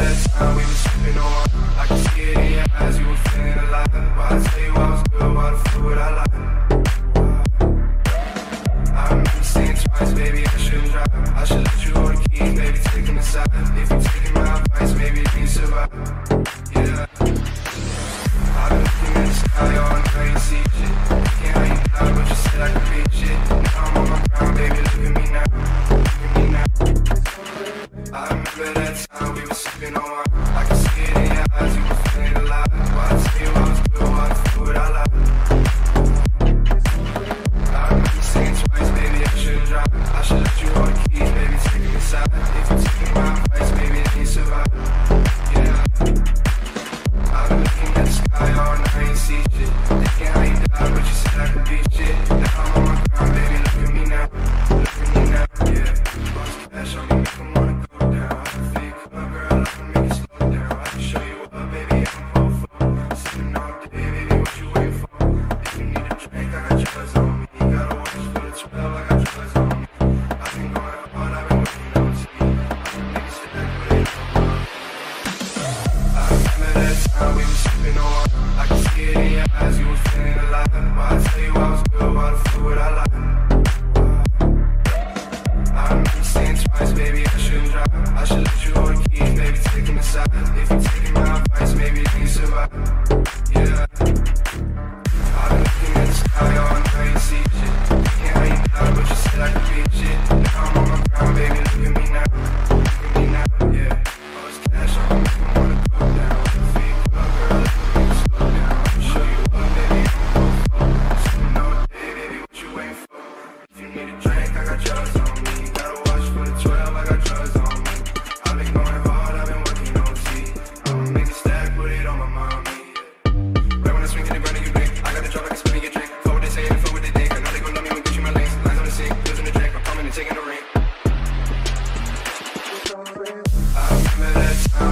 last time we was tripping on. I can see it in your eyes, you were feeling alive. But I tell you I was good, why the fuck would I lie? I remember saying twice, baby, I shouldn't drive. I should let you hold the keys, baby, take them aside. If you're taking my advice, maybe we survive. Yeah, I've been looking in the sky all night, you see shit. Can't hide you now, but you said I could read shit. Now I'm on my ground, baby, look at me now. Look at me now. I remember that time we were sipping on wine. I could see it in your eyes, you were feeling alive. Why I tell you I was good, why the fuck would I lie? I remember saying twice, baby, I shouldn't drive. I should let you hold the keys, baby, take me inside. If you're taking my advice, baby, then you survive. Yeah, I've been looking at the sky all night, see shit. Thinking how you died, but you said I could beat shit. Now I'm on my ground, baby, look at me now. Look at me now, yeah. Boss cash on me, make them wanna go down. I can fake my girl, I can make it slow down. I can show you up, baby, I'm both full. Sitting all day, baby, what you waiting for? If you need a drink, I got drugs on me. Gotta watch for the 12, I got drugs on me. I've been going out all night, I've been waiting on sleep. I'm niggas to that way, come on. I remember that time we were sipping on wine. I can see it in your eyes, you were feeling alive. Why I tell you I was good, why the fuck would I lie? I remember saying twice, baby, I shouldn't drive. I should let you hold the keys, baby, take them aside. If you're taking my advice, maybe you survive. Yeah, I've been looking at the sky all night, see shit. Thinking how you died, but you said I could beat shit. Now I'm on my ground, baby, look at me now. Look at me now, yeah. All this cash on me, make them wanna go down. Fake love, girl, let them make it slow down. I can show you up, baby, I'm both full. Sitting all day, baby, what you waiting for? If you need a drink, I got drugs on me. Gotta watch for the 12, I got drugs on me. I've been going hard, I've been working on T. I'ma make a stack, put it on my mommy. Right when I swing in the ground and you blink, I got the drop, I can spin in your drink. For what they say, for what they think. I know they gon' love me when get you my links. Lines on the sink, pills in the drink, I'm coming and taking the ring. I remember that time.